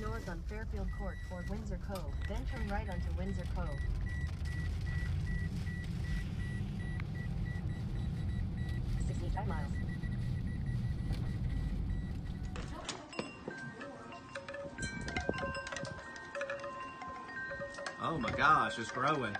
north on Fairfield Court toward Windsor Cove, then turn right onto Windsor Cove. Oh my gosh, it's growing.